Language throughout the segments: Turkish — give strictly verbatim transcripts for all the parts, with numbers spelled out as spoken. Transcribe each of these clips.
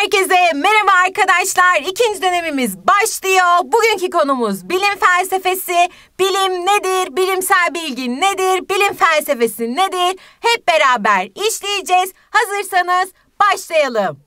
Herkese merhaba arkadaşlar. İkinci dönemimiz başlıyor. Bugünkü konumuz bilim felsefesi. Bilim nedir? Bilimsel bilgi nedir? Bilim felsefesi nedir? Hep beraber işleyeceğiz. Hazırsanız başlayalım.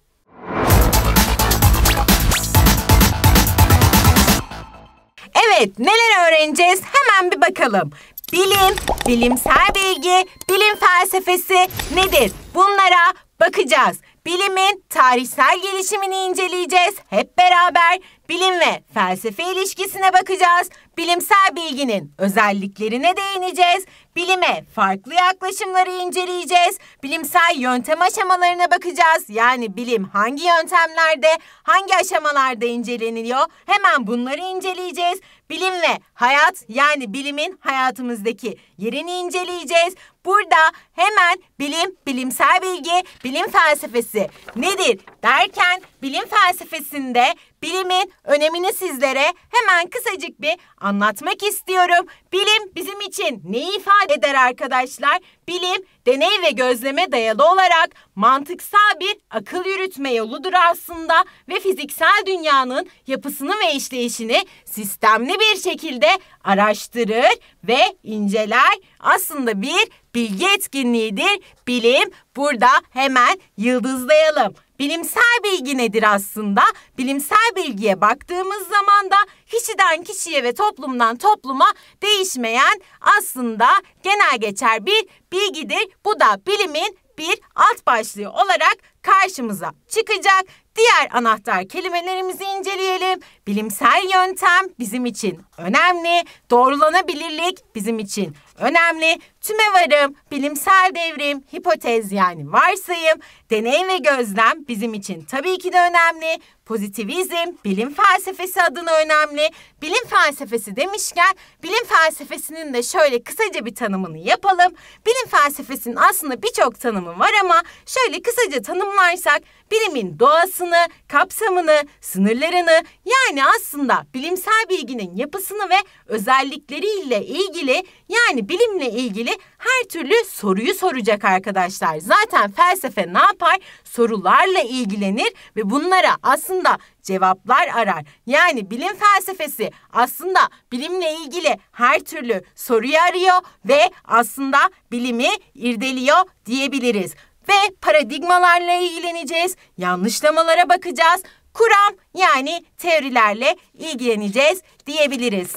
Evet, neler öğreneceğiz? Hemen bir bakalım. Bilim, bilimsel bilgi, bilim felsefesi nedir? Bunlara bakacağız. Bilimin tarihsel gelişimini inceleyeceğiz. Hep beraber bilim ve felsefe ilişkisine bakacağız. Bilimsel bilginin özelliklerine değineceğiz. Bilime farklı yaklaşımları inceleyeceğiz. Bilimsel yöntem aşamalarına bakacağız. Yani bilim hangi yöntemlerde, hangi aşamalarda inceleniyor? Hemen bunları inceleyeceğiz. Bilim ve hayat, yani bilimin hayatımızdaki yerini inceleyeceğiz. Burada hemen bilim, bilimsel bilgi, bilim felsefesi nedir derken bilim felsefesinde bilimin önemini sizlere hemen kısacık bir anlatmak istiyorum. Bilim bizim için neyi ifade eder arkadaşlar? Bilim, deney ve gözleme dayalı olarak mantıksal bir akıl yürütme yoludur aslında ve fiziksel dünyanın yapısını ve işleyişini sistemli bir şekilde araştırır ve inceler. Aslında bir bilgi etkinliğidir bilim. Burada hemen yıldızlayalım. Bilimsel bilgi nedir aslında? Bilimsel bilgiye baktığımız zaman da kişiden kişiye ve toplumdan topluma değişmeyen aslında genel geçer bir bilgidir. Bu da bilimin bir alt başlığı olarak karşımıza çıkacak. Diğer anahtar kelimelerimizi inceleyelim. Bilimsel yöntem bizim için önemli. Doğrulanabilirlik bizim için önemli. Tümevarım, bilimsel devrim, hipotez yani varsayım, deney ve gözlem bizim için tabii ki de önemli. Pozitivizm, bilim felsefesi adına önemli. Bilim felsefesi demişken bilim felsefesinin de şöyle kısaca bir tanımını yapalım. Bilim felsefesinin aslında birçok tanımı var ama şöyle kısaca tanımlarsak bilimin doğasını, kapsamını, sınırlarını yani aslında bilimsel bilginin yapısını ve özellikleriyle ilgili yani bilimle ilgili her türlü soruyu soracak arkadaşlar. Zaten felsefe ne yapar? Sorularla ilgilenir ve bunlara aslında aslında cevaplar arar. Yani bilim felsefesi aslında bilimle ilgili her türlü soruyu arıyor ve aslında bilimi irdeliyor diyebiliriz. Ve paradigmalarla ilgileneceğiz, yanlışlamalara bakacağız, kuram yani teorilerle ilgileneceğiz diyebiliriz.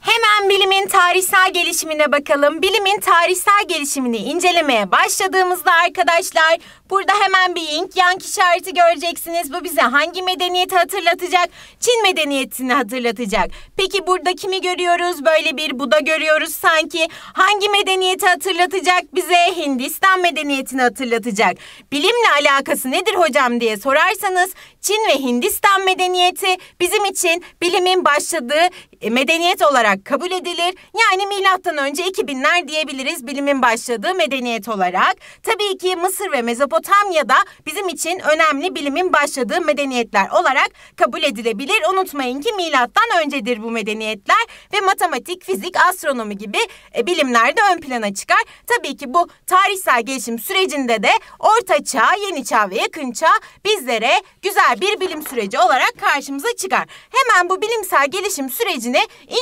Hemen bilimin tarihsel gelişimine bakalım. Bilimin tarihsel gelişimini incelemeye başladığımızda arkadaşlar burada hemen bir yin yang işareti göreceksiniz. Bu bize hangi medeniyeti hatırlatacak? Çin medeniyetini hatırlatacak. Peki burada kimi görüyoruz? Böyle bir Buda görüyoruz sanki. Hangi medeniyeti hatırlatacak? Bize Hindistan medeniyetini hatırlatacak. Bilimle alakası nedir hocam diye sorarsanız Çin ve Hindistan medeniyeti bizim için bilimin başladığı medeniyet olarak kabul edilir. Yani milattan önce iki binler diyebiliriz bilimin başladığı medeniyet olarak. Tabii ki Mısır ve Mezopotamya'da bizim için önemli bilimin başladığı medeniyetler olarak kabul edilebilir. Unutmayın ki milattan öncedir bu medeniyetler ve matematik, fizik, astronomi gibi bilimler de ön plana çıkar. Tabii ki bu tarihsel gelişim sürecinde de Orta Çağ, Yeni Çağ ve Yakın Çağ bizlere güzel bir bilim süreci olarak karşımıza çıkar. Hemen bu bilimsel gelişim süreci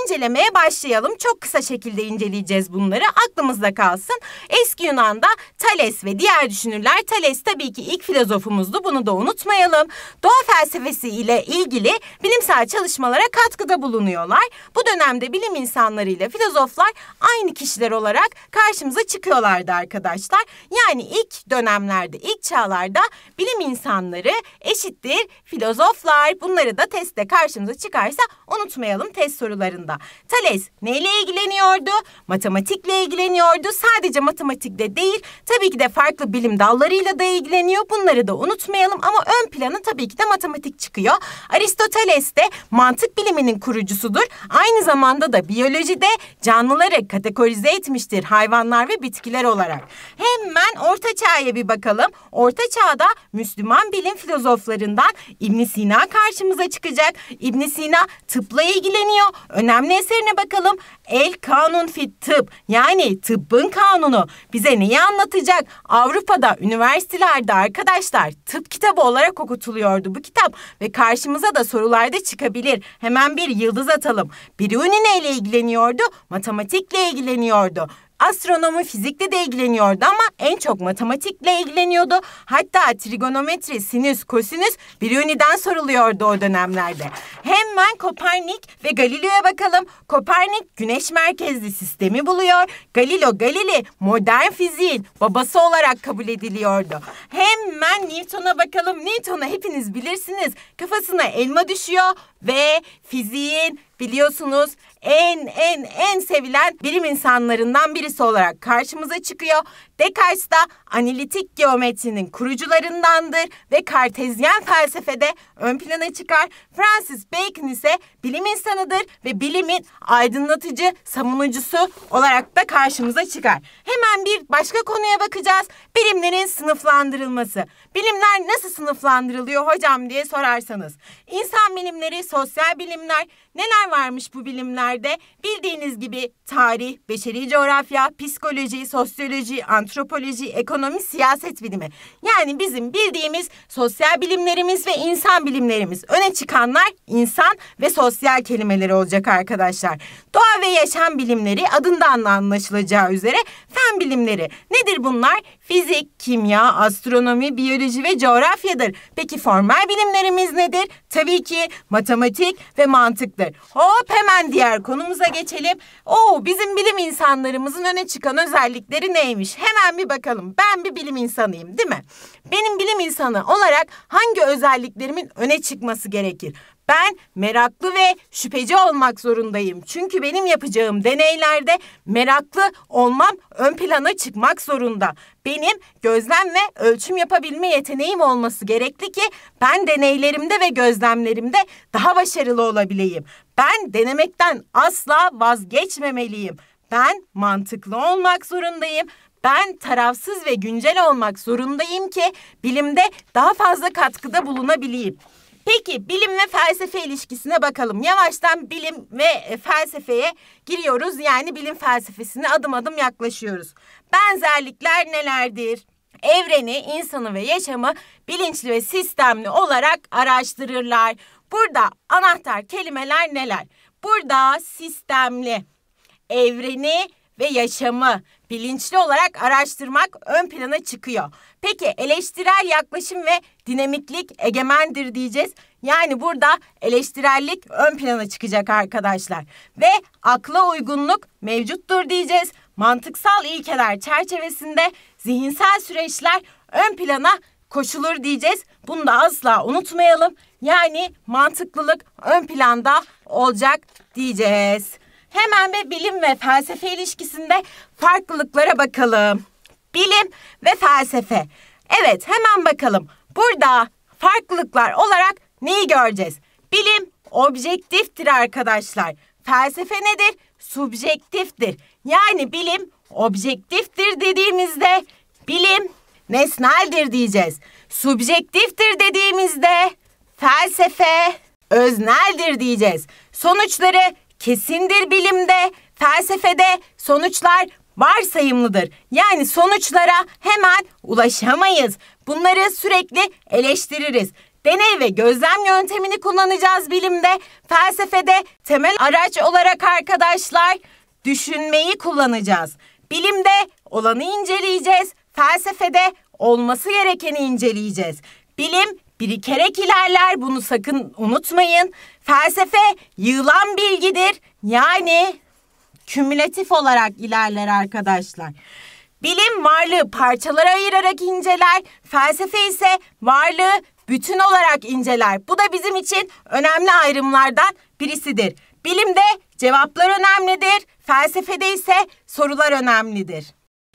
incelemeye başlayalım. Çok kısa şekilde inceleyeceğiz bunları. Aklımızda kalsın. Eski Yunan'da Thales ve diğer düşünürler. Thales tabii ki ilk filozofumuzdu. Bunu da unutmayalım. Doğa felsefesi ile ilgili bilimsel çalışmalara katkıda bulunuyorlar. Bu dönemde bilim insanlarıyla filozoflar aynı kişiler olarak karşımıza çıkıyorlardı arkadaşlar. Yani ilk dönemlerde, ilk çağlarda bilim insanları eşittir filozoflar. Bunları da testte karşımıza çıkarsa unutmayalım test sorularında. Thales neyle ilgileniyordu? Matematikle ilgileniyordu. Sadece matematikle değil, tabii ki de farklı bilim dallarıyla da ilgileniyor. Bunları da unutmayalım ama ön planı tabii ki de matematik çıkıyor. Aristoteles de mantık biliminin kurucusudur. Aynı zamanda da biyolojide canlıları kategorize etmiştir hayvanlar ve bitkiler olarak. Hemen Orta Çağ'a bir bakalım. Orta Çağ'da Müslüman bilim filozoflarından İbn Sina karşımıza çıkacak. İbn Sina tıpla ilgileniyor. Önemli eserine bakalım. El Kanun fit Tıp yani tıbbın kanunu bize neyi anlatacak? Avrupa'da üniversite üniversitelerde arkadaşlar tıp kitabı olarak okutuluyordu bu kitap ve karşımıza da sorularda çıkabilir. Hemen bir yıldız atalım. Biruni neyle ilgileniyordu? Matematikle ilgileniyordu. Astronomi fizikle de ilgileniyordu ama en çok matematikle ilgileniyordu. Hatta trigonometri, sinüs, kosinüs Biruni'den soruluyordu o dönemlerde. Hemen Kopernik ve Galileo'ya bakalım. Kopernik güneş merkezli sistemi buluyor. Galileo Galilei modern fiziğin babası olarak kabul ediliyordu. Hemen Newton'a bakalım. Newton'a hepiniz bilirsiniz. Kafasına elma düşüyor ve fiziğin biliyorsunuz en en en sevilen bilim insanlarından birisi olarak karşımıza çıkıyor. Descartes da analitik geometrinin kurucularındandır ve kartezyen felsefede ön plana çıkar. Francis Bacon ise bilim insanıdır ve bilimin aydınlatıcı, savunucusu olarak da karşımıza çıkar. Hemen bir başka konuya bakacağız. Bilimlerin sınıflandırılması. Bilimler nasıl sınıflandırılıyor hocam diye sorarsanız. İnsan bilimleri, sosyal bilimler, neler varmış bu bilimlerde? Bildiğiniz gibi tarih, beşeri coğrafya, psikoloji, sosyoloji, antropoloji, ekonomi, siyaset bilimi. Yani bizim bildiğimiz sosyal bilimlerimiz ve insan bilimlerimiz. Öne çıkanlar insan ve sosyal kelimeleri olacak arkadaşlar. Doğa ve yaşam bilimleri adından da anlaşılacağı üzere fen bilimleri. Nedir bunlar? Fizik, kimya, astronomi, biyoloji ve coğrafyadır. Peki formal bilimlerimiz nedir? Tabii ki matematik ve mantıktır. Hop hemen diğer konumuza geçelim. Oo, bizim bilim insanlarımızın öne çıkan özellikleri neymiş? Hemen bir bakalım. Ben bir bilim insanıyım, değil mi? Benim bilim insanı olarak hangi özelliklerimin öne çıkması gerekir? Ben meraklı ve şüpheci olmak zorundayım. Çünkü benim yapacağım deneylerde meraklı olmam ön plana çıkmak zorunda. Benim gözlem ve ölçüm yapabilme yeteneğim olması gerekli ki ben deneylerimde ve gözlemlerimde daha başarılı olabileyim. Ben denemekten asla vazgeçmemeliyim. Ben mantıklı olmak zorundayım. Ben tarafsız ve güncel olmak zorundayım ki bilimde daha fazla katkıda bulunabileyim. Peki bilim ve felsefe ilişkisine bakalım. Yavaştan bilim ve felsefeye giriyoruz. Yani bilim felsefesine adım adım yaklaşıyoruz. Benzerlikler nelerdir? Evreni, insanı ve yaşamı bilinçli ve sistemli olarak araştırırlar. Burada anahtar kelimeler neler? Burada sistemli, evreni ve yaşamı bilinçli olarak araştırmak ön plana çıkıyor. Peki eleştirel yaklaşım ve dinamiklik egemendir diyeceğiz. Yani burada eleştirellik ön plana çıkacak arkadaşlar. Ve akla uygunluk mevcuttur diyeceğiz. Mantıksal ilkeler çerçevesinde zihinsel süreçler ön plana koşulur diyeceğiz. Bunu da asla unutmayalım. Yani mantıklılık ön planda olacak diyeceğiz. Hemen bir bilim ve felsefe ilişkisinde farklılıklara bakalım. Bilim ve felsefe. Evet, hemen bakalım. Burada farklılıklar olarak neyi göreceğiz? Bilim objektiftir arkadaşlar. Felsefe nedir? Subjektiftir. Yani bilim objektiftir dediğimizde bilim nesneldir diyeceğiz. Subjektiftir dediğimizde felsefe özneldir diyeceğiz. Sonuçları kesindir bilimde, felsefede sonuçlar varsayımlıdır. Yani sonuçlara hemen ulaşamayız. Bunları sürekli eleştiririz. Deney ve gözlem yöntemini kullanacağız bilimde. Felsefede temel araç olarak arkadaşlar düşünmeyi kullanacağız. Bilimde olanı inceleyeceğiz. Felsefede olması gerekeni inceleyeceğiz. Bilim birikerek ilerler, bunu sakın unutmayın. Felsefe yığılan bilgidir. Yani kümülatif olarak ilerler arkadaşlar. Bilim varlığı parçalara ayırarak inceler. Felsefe ise varlığı bütün olarak inceler. Bu da bizim için önemli ayrımlardan birisidir. Bilimde cevaplar önemlidir. Felsefede ise sorular önemlidir.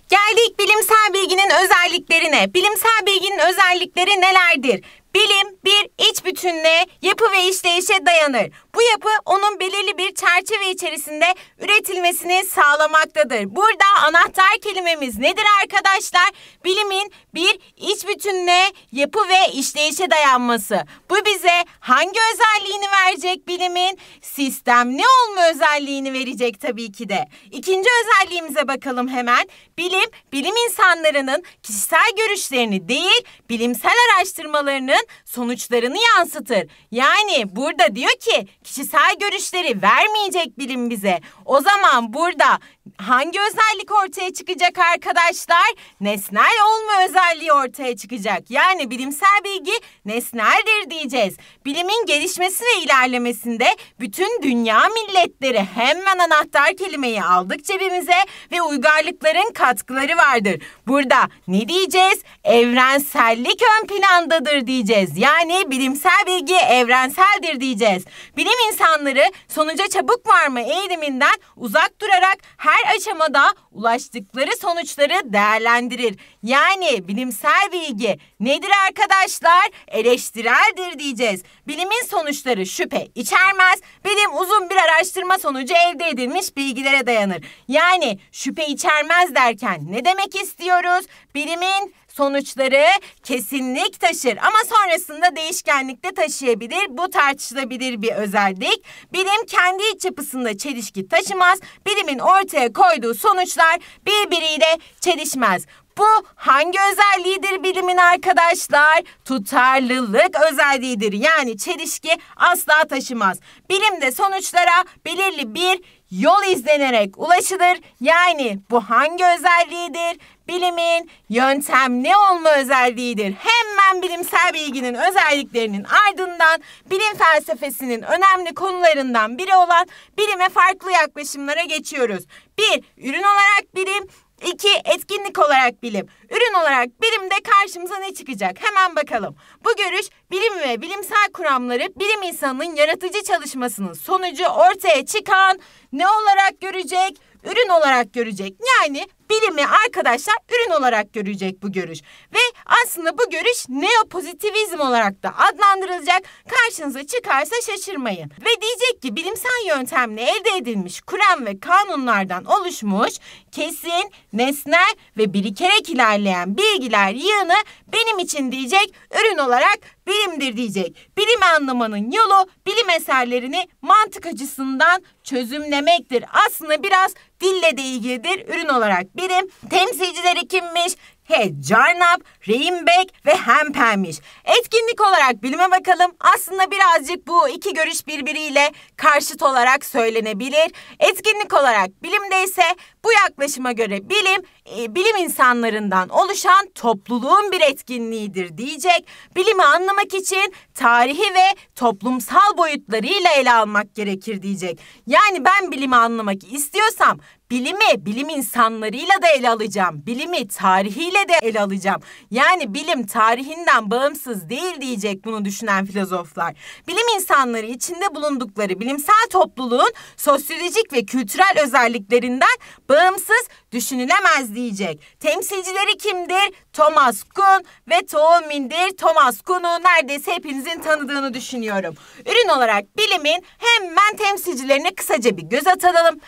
Geldik bilimsel bilginin özelliklerine. Bilimsel bilginin özellikleri nelerdir? Bilim bir iç iç bütünlüğe, yapı ve işleyişe dayanır. Bu yapı onun belirli bir çerçeve içerisinde üretilmesini sağlamaktadır. Burada anahtar kelimemiz nedir arkadaşlar? Bilimin bir iç bütünlüğe, yapı ve işleyişe dayanması. Bu bize hangi özelliğini verecek bilimin? Sistemli olma özelliğini verecek tabii ki de. İkinci özelliğimize bakalım hemen. Bilim, bilim insanlarının kişisel görüşlerini değil, bilimsel araştırmalarının sonuçlarını yansıtır. Yani burada diyor ki kişisel görüşleri vermeyecek bilim bize. O zaman burada hangi özellik ortaya çıkacak arkadaşlar? Nesnel olma özelliği ortaya çıkacak. Yani bilimsel bilgi nesneldir diyeceğiz. Bilimin gelişmesi ve ilerlemesinde bütün dünya milletleri, hemen anahtar kelimeyi aldık cebimize, ve uygarlıkların katkıları vardır. Burada ne diyeceğiz? Evrensellik ön plandadır diyeceğiz. Yani bilimsel bilgi evrenseldir diyeceğiz. Bilim insanları sonuca çabuk varma eğiliminden uzak durarak her aşamada ulaştıkları sonuçları değerlendirir. Yani bilimsel bilgi nedir arkadaşlar? Eleştireldir diyeceğiz. Bilimin sonuçları şüphe içermez. Bilim uzun bir araştırma sonucu elde edilmiş bilgilere dayanır. Yani şüphe içermez derken ne demek istiyoruz? Bilimin sonuçları kesinlik taşır ama sonrasında değişkenlik de taşıyabilir. Bu tartışılabilir bir özellik. Bilim kendi iç yapısında çelişki taşımaz. Bilimin ortaya koyduğu sonuçlar birbiriyle çelişmez. Bu hangi özelliğidir bilimin arkadaşlar? Tutarlılık özelliğidir. Yani çelişki asla taşımaz. Bilimde sonuçlara belirli bir yol izlenerek ulaşılır. Yani bu hangi özelliğidir? Bilimin yöntemli olma özelliğidir. Hemen bilimsel bilginin özelliklerinin ardından bilim felsefesinin önemli konularından biri olan bilime farklı yaklaşımlara geçiyoruz. Bir, ürün olarak bilim. İki, etkinlik olarak bilim. Ürün olarak bilimde karşımıza ne çıkacak? Hemen bakalım. Bu görüş, bilim ve bilimsel kuramları bilim insanının yaratıcı çalışmasının sonucu ortaya çıkan ne olarak görecek? Ürün olarak görecek. Yani bilimi arkadaşlar ürün olarak görecek bu görüş. Ve aslında bu görüş neopozitivizm olarak da adlandırılacak. Karşınıza çıkarsa şaşırmayın. Ve diyecek ki bilimsel yöntemle elde edilmiş kuram ve kanunlardan oluşmuş kesin, nesnel ve birikerek ilerleyen bilgiler yığını benim için diyecek ürün olarak bilimdir diyecek. Bilimi anlamanın yolu bilim eserlerini mantık açısından çözümlemektir. Aslında biraz dille de ilgilidir ürün olarak bilim. Temsilcileri kimmiş? He, Carnap, Reinbeck ve Hemper'miş. Etkinlik olarak bilime bakalım. Aslında birazcık bu iki görüş birbiriyle karşıt olarak söylenebilir. Etkinlik olarak bilimde ise bu yaklaşıma göre bilim, e, bilim insanlarından oluşan topluluğun bir etkinliğidir diyecek. Bilimi anlamak için tarihi ve toplumsal boyutlarıyla ele almak gerekir diyecek. Yani ben bilimi anlamak istiyorsam bilimi bilim insanlarıyla da ele alacağım. Bilimi tarihiyle de ele alacağım. Yani bilim tarihinden bağımsız değil diyecek bunu düşünen filozoflar. Bilim insanları içinde bulundukları bilimsel topluluğun sosyolojik ve kültürel özelliklerinden bağımsız düşünülemez diyecek. Temsilcileri kimdir? Thomas Kuhn ve Toolmin'dir. Thomas Kuhn'u neredeyse hepinizin tanıdığını düşünüyorum. Ürün olarak bilimin hemen temsilcilerine kısaca bir göz atalım.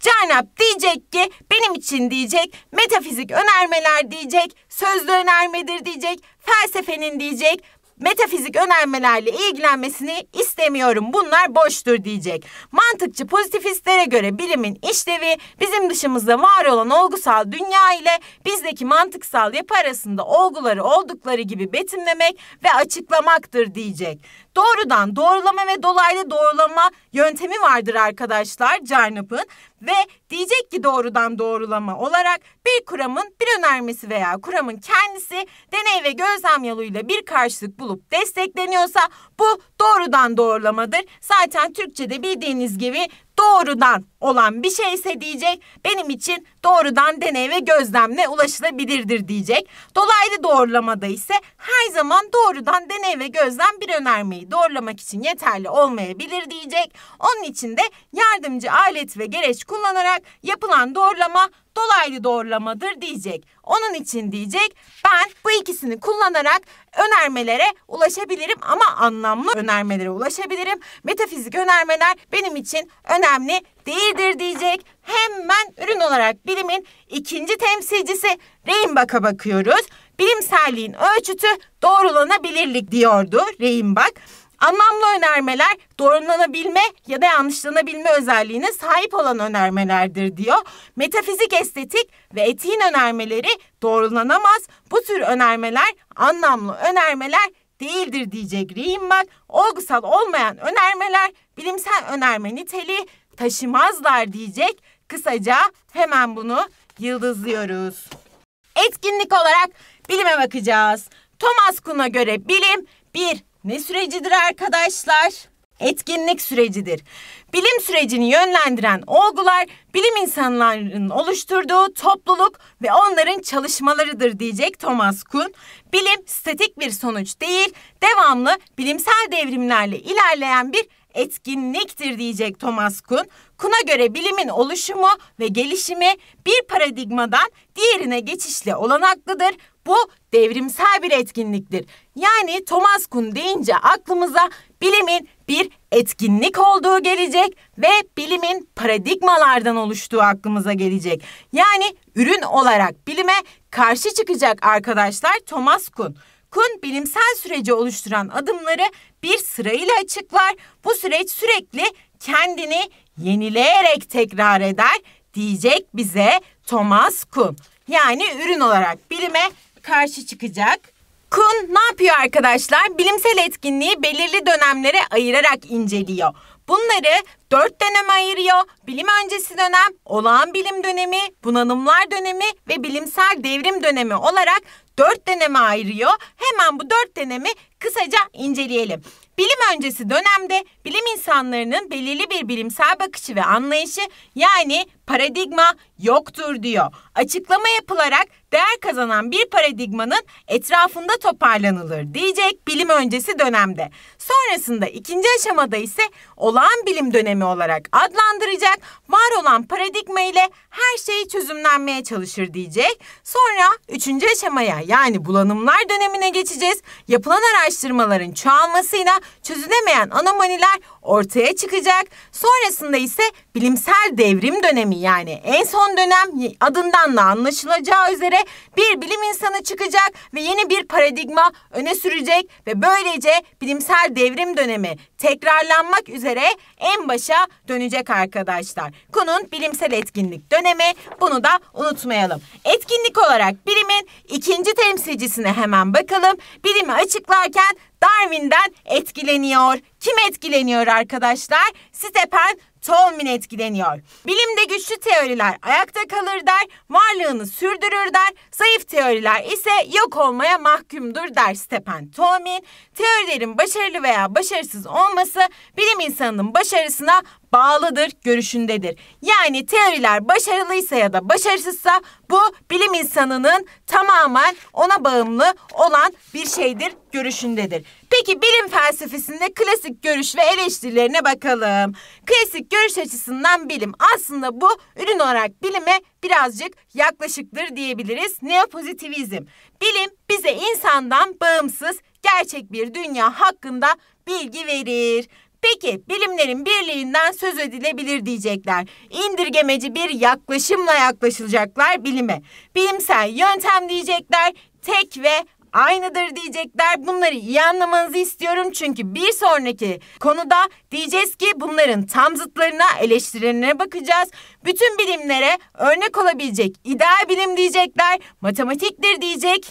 Carnap diyecek ki benim için diyecek metafizik önermeler diyecek, sözlü önermedir diyecek, felsefenin diyecek metafizik önermelerle ilgilenmesini istemiyorum. Bunlar boştur diyecek. Mantıkçı pozitivistlere göre bilimin işlevi bizim dışımızda var olan olgusal dünya ile bizdeki mantıksal yapı arasında olguları oldukları gibi betimlemek ve açıklamaktır diyecek. Doğrudan doğrulama ve dolaylı doğrulama yöntemi vardır arkadaşlar Carnap'ın. Ve diyecek ki doğrudan doğrulama olarak bir kuramın bir önermesi veya kuramın kendisi deney ve gözlem yoluyla bir karşılık bulup destekleniyorsa bu doğrudan doğrulamadır. Zaten Türkçe'de bildiğiniz gibi doğrudan olan bir şeyse diyecek benim için doğrudan deney ve gözlemle ulaşılabilirdir diyecek. Dolaylı doğrulamada ise her zaman doğrudan deney ve gözlem bir önermeyi doğrulamak için yeterli olmayabilir diyecek. Onun için de yardımcı alet ve gereç kullanarak yapılan doğrulama dolaylı doğrulamadır diyecek. Onun için diyecek ben bu ikisini kullanarak önermelere ulaşabilirim ama anlamlı önermelere ulaşabilirim. Metafizik önermeler benim için önemli değildir diyecek. Hemen ürün olarak bilimin ikinci temsilcisi Reinbach'a bakıyoruz. Bilimselliğin ölçütü doğrulanabilirlik diyordu Reinbach. Anlamlı önermeler doğrulanabilme ya da yanlışlanabilme özelliğine sahip olan önermelerdir diyor. Metafizik, estetik ve etiğin önermeleri doğrulanamaz. Bu tür önermeler anlamlı önermeler değildir diyecek Reinbach. Olgusal olmayan önermeler bilimsel önerme niteliği taşımazlar diyecek. Kısaca hemen bunu yıldızlıyoruz. Etkinlik olarak bilime bakacağız. Thomas Kuhn'a göre bilim bir ne sürecidir arkadaşlar? Etkinlik sürecidir. Bilim sürecini yönlendiren olgular bilim insanlarının oluşturduğu topluluk ve onların çalışmalarıdır diyecek Thomas Kuhn. Bilim statik bir sonuç değil, devamlı bilimsel devrimlerle ilerleyen bir etkinliktir diyecek Thomas Kuhn. Kuhn'a göre bilimin oluşumu ve gelişimi bir paradigmadan diğerine geçişle olanaklıdır. Bu devrimsel bir etkinliktir. Yani Thomas Kuhn deyince aklımıza bilimin bir etkinlik olduğu gelecek ve bilimin paradigmalardan oluştuğu aklımıza gelecek. Yani ürün olarak bilime karşı çıkacak arkadaşlar Thomas Kuhn. Kuhn bilimsel süreci oluşturan adımları bir sırayla açıklar. Bu süreç sürekli kendini yenileyerek tekrar eder diyecek bize Thomas Kuhn. Yani ürün olarak bilime karşı çıkacak. Kuhn ne yapıyor arkadaşlar? Bilimsel etkinliği belirli dönemlere ayırarak inceliyor. Bunları dört döneme ayırıyor. Bilim öncesi dönem, olağan bilim dönemi, bunalımlar dönemi ve bilimsel devrim dönemi olarak dört döneme ayırıyor. Hemen bu dört dönemi kısaca inceleyelim. Bilim öncesi dönemde bilim insanlarının belirli bir bilimsel bakışı ve anlayışı yani paradigma yoktur diyor. Açıklama yapılarak değer kazanan bir paradigmanın etrafında toparlanılır diyecek bilim öncesi dönemde. Sonrasında ikinci aşamada ise olağan bilim dönemi olarak adlandıracak. Var olan paradigma ile her şey çözümlenmeye çalışır diyecek. Sonra üçüncü aşamaya yani bulanımlar dönemine geçeceğiz. Yapılan araştırmaların çoğalmasıyla çözülemeyen anomaliler ortaya çıkacak. Sonrasında ise bilimsel devrim dönemi yani en son dönem adından da anlaşılacağı üzere bir bilim insanı çıkacak ve yeni bir paradigma öne sürecek ve böylece bilimsel devrim dönemi tekrarlanmak üzere en başa dönecek arkadaşlar. Kuhn'un bilimsel etkinlik dönemi, bunu da unutmayalım. Etkinlik olarak bilimin ikinci temsilcisine hemen bakalım. Bilimi açıklarken Darwin'den etkileniyor. Kim etkileniyor arkadaşlar? Stephen Tolmin etkileniyor. Bilimde güçlü teoriler ayakta kalır der, varlığını sürdürür der, zayıf teoriler ise yok olmaya mahkumdur der Stephen Tolmin. Teorilerin başarılı veya başarısız olması bilim insanının başarısına bağlıdır görüşündedir. Yani teoriler başarılıysa ya da başarısızsa bu bilim insanının tamamen ona bağımlı olan bir şeydir görüşündedir. Peki bilim felsefesinde klasik görüş ve eleştirilerine bakalım. Klasik görüş açısından bilim aslında bu ürün olarak bilime birazcık yaklaşıktır diyebiliriz. Neopozitivizm. Bilim bize insandan bağımsız gerçek bir dünya hakkında bilgi verir. Peki bilimlerin birliğinden söz edilebilir diyecekler. İndirgemeci bir yaklaşımla yaklaşılacaklar bilime. Bilimsel yöntem diyecekler. Tek ve aynıdır diyecekler. Bunları iyi anlamanızı istiyorum çünkü bir sonraki konuda diyeceğiz ki bunların tam zıtlarına, eleştirilerine bakacağız. Bütün bilimlere örnek olabilecek ideal bilim diyecekler. Matematiktir diyecek.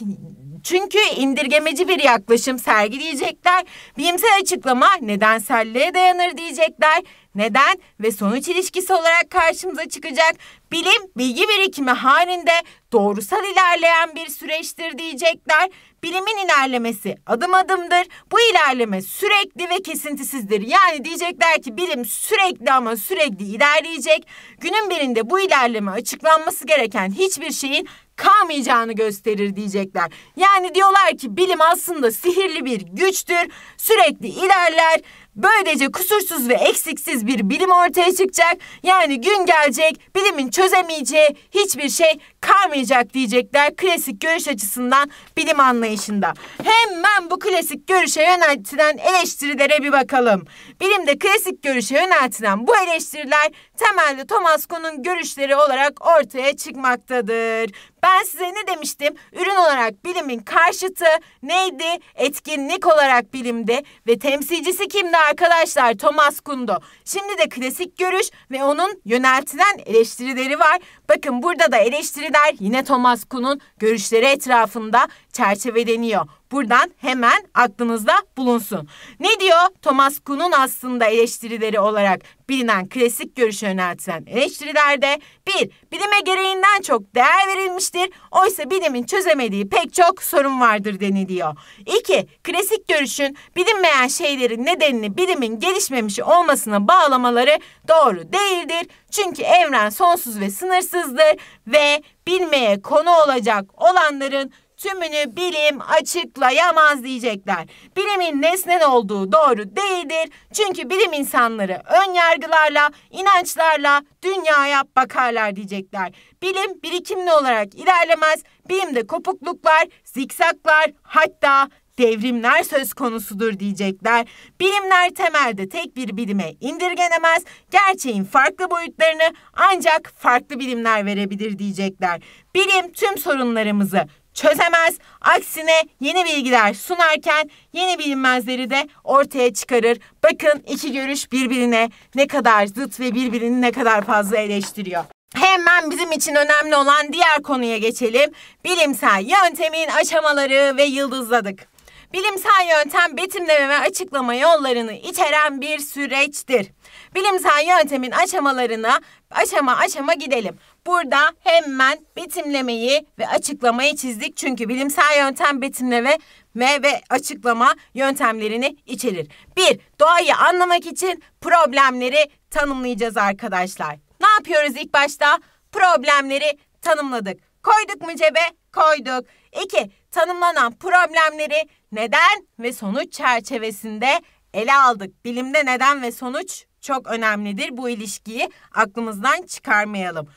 Çünkü indirgemeci bir yaklaşım sergileyecekler. Bilimsel açıklama nedenselliğe dayanır diyecekler. Neden ve sonuç ilişkisi olarak karşımıza çıkacak. Bilim bilgi birikimi halinde doğrusal ilerleyen bir süreçtir diyecekler. Bilimin ilerlemesi adım adımdır. Bu ilerleme sürekli ve kesintisizdir. Yani diyecekler ki bilim sürekli ama sürekli ilerleyecek. Günün birinde bu ilerleme açıklanması gereken hiçbir şeyin kalmayacağını gösterir diyecekler. Yani diyorlar ki bilim aslında sihirli bir güçtür. Sürekli ilerler. Böylece kusursuz ve eksiksiz bir bilim ortaya çıkacak. Yani gün gelecek, bilimin çözemeyeceği hiçbir şey kalmayacak diyecekler klasik görüş açısından bilim anlayışında. Hemen bu klasik görüşe yöneltilen eleştirilere bir bakalım. Bilimde klasik görüşe yöneltilen bu eleştiriler temelde Thomas Kuhn'un görüşleri olarak ortaya çıkmaktadır. Ben size ne demiştim? Ürün olarak bilimin karşıtı neydi? Etkinlik olarak bilimdi ve temsilcisi kimdi arkadaşlar? Thomas Kuhn'du. Şimdi de klasik görüş ve onun yöneltilen eleştirileri var. Bakın burada da eleştiriler yine Thomas Kuhn'un görüşleri etrafında çerçeveleniyor. Buradan hemen aklınızda bulunsun. Ne diyor? Thomas Kuhn'un aslında eleştirileri olarak bilinen klasik görüşe yöneltilen eleştirilerde bir, bilime gereğinden çok değer verilmiştir. Oysa bilimin çözemediği pek çok sorun vardır deniliyor. iki. Klasik görüşün bilinmeyen şeylerin nedenini bilimin gelişmemiş olmasına bağlamaları doğru değildir. Çünkü evren sonsuz ve sınırsızdır ve bilmeye konu olacak olanların tümünü bilim açıklayamaz diyecekler. Bilimin nesnel olduğu doğru değildir. Çünkü bilim insanları ön yargılarla, inançlarla dünyaya bakarlar diyecekler. Bilim birikimli olarak ilerlemez. Bilimde kopukluklar, zikzaklar, hatta devrimler söz konusudur diyecekler. Bilimler temelde tek bir bilime indirgenemez. Gerçeğin farklı boyutlarını ancak farklı bilimler verebilir diyecekler. Bilim tüm sorunlarımızı çözemez. Aksine yeni bilgiler sunarken yeni bilinmezleri de ortaya çıkarır. Bakın iki görüş birbirine ne kadar zıt ve birbirini ne kadar fazla eleştiriyor. Hemen bizim için önemli olan diğer konuya geçelim. Bilimsel yöntemin aşamaları ve yıldızladık. Bilimsel yöntem betimleme ve açıklama yollarını içeren bir süreçtir. Bilimsel yöntemin aşamalarına aşama aşama gidelim. Burada hemen betimlemeyi ve açıklamayı çizdik. Çünkü bilimsel yöntem betimleme ve açıklama yöntemlerini içerir. bir. Doğayı anlamak için problemleri tanımlayacağız arkadaşlar. Ne yapıyoruz ilk başta? Problemleri tanımladık. Koyduk mu cebe? Koyduk. iki. Tanımlanan problemleri neden ve sonuç çerçevesinde ele aldık. Bilimde neden ve sonuç çok önemlidir. Bu ilişkiyi aklımızdan çıkarmayalım.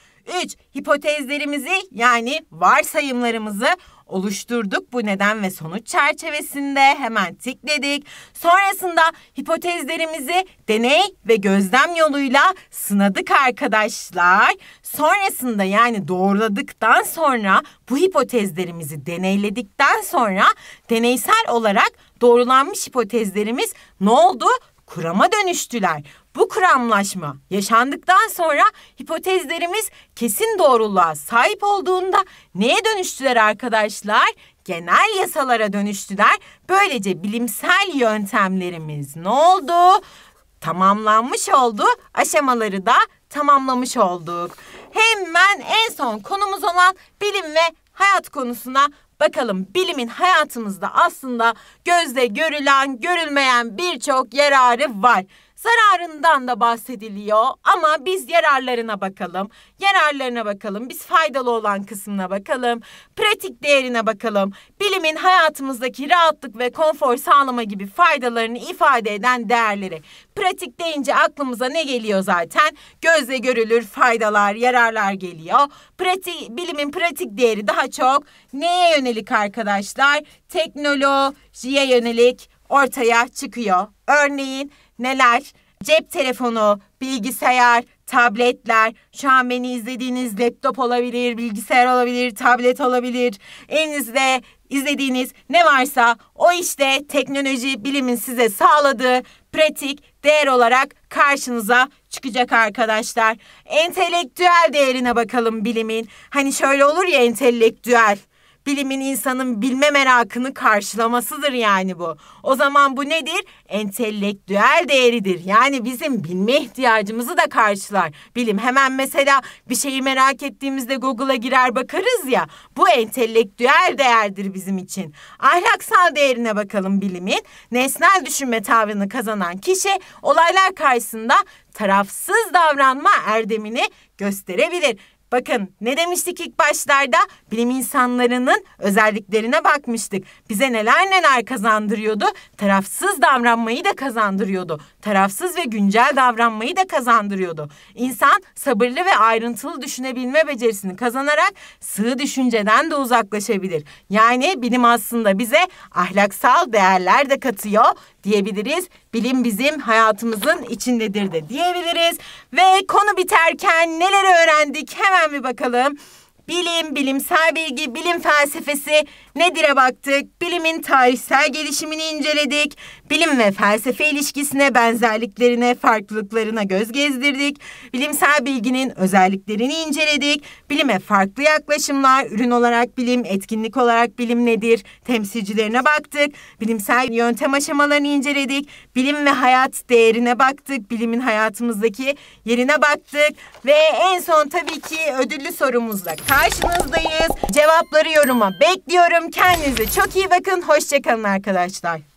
üç. Hipotezlerimizi yani varsayımlarımızı oluşturduk. Bu neden ve sonuç çerçevesinde hemen tikledik. Sonrasında hipotezlerimizi deney ve gözlem yoluyla sınadık arkadaşlar. Sonrasında yani doğruladıktan sonra bu hipotezlerimizi deneyledikten sonra deneysel olarak doğrulanmış hipotezlerimiz ne oldu? Kurama dönüştüler. Bu kuramlaşma yaşandıktan sonra hipotezlerimiz kesin doğruluğa sahip olduğunda neye dönüştüler arkadaşlar? Genel yasalara dönüştüler. Böylece bilimsel yöntemlerimiz ne oldu? Tamamlanmış oldu. Aşamaları da tamamlamış olduk. Hemen en son konumuz olan bilim ve hayat konusuna bakalım. Bilimin hayatımızda aslında gözle görülen, görülmeyen birçok yararı var. Zararından da bahsediliyor ama biz yararlarına bakalım. Yararlarına bakalım. Biz faydalı olan kısmına bakalım. Pratik değerine bakalım. Bilimin hayatımızdaki rahatlık ve konfor sağlama gibi faydalarını ifade eden değerleri. Pratik deyince aklımıza ne geliyor zaten? Gözle görülür faydalar, yararlar geliyor. Pratik, bilimin pratik değeri daha çok neye yönelik arkadaşlar? Teknolojiye yönelik ortaya çıkıyor. Örneğin neler? Cep telefonu, bilgisayar, tabletler, şu an beni izlediğiniz laptop olabilir, bilgisayar olabilir, tablet olabilir. Elinizde izlediğiniz ne varsa o işte teknoloji, bilimin size sağladığı pratik değer olarak karşınıza çıkacak arkadaşlar. Entelektüel değerine bakalım bilimin. Hani şöyle olur ya entelektüel. Bilimin insanın bilme merakını karşılamasıdır yani bu. O zaman bu nedir? Entelektüel değeridir. Yani bizim bilme ihtiyacımızı da karşılar. Bilim hemen mesela bir şeyi merak ettiğimizde Google'a girer bakarız ya. Bu entelektüel değerdir bizim için. Ahlaksal değerine bakalım bilimin. Nesnel düşünme tavrını kazanan kişi olaylar karşısında tarafsız davranma erdemini gösterebilir. Bakın ne demiştik ilk başlarda? Bilim insanlarının özelliklerine bakmıştık. Bize neler neler kazandırıyordu? Tarafsız davranmayı da kazandırıyordu. Tarafsız ve güncel davranmayı da kazandırıyordu. İnsan sabırlı ve ayrıntılı düşünebilme becerisini kazanarak sığ düşünceden de uzaklaşabilir. Yani bilim aslında bize ahlaksal değerler de katıyor diyebiliriz. Bilim bizim hayatımızın içindedir de diyebiliriz. Ve konu biterken neler öğrendik hemen bir bakalım. Bilim, bilimsel bilgi, bilim felsefesi nedir'e baktık. Bilimin tarihsel gelişimini inceledik. Bilim ve felsefe ilişkisine, benzerliklerine, farklılıklarına göz gezdirdik. Bilimsel bilginin özelliklerini inceledik. Bilime farklı yaklaşımlar, ürün olarak bilim, etkinlik olarak bilim nedir, temsilcilerine baktık. Bilimsel yöntem aşamalarını inceledik. Bilim ve hayat değerine baktık. Bilimin hayatımızdaki yerine baktık. Ve en son tabii ki ödüllü sorumuzla karşınızdayız. Cevapları yoruma bekliyorum. Kendinize çok iyi bakın. Hoşça kalın arkadaşlar.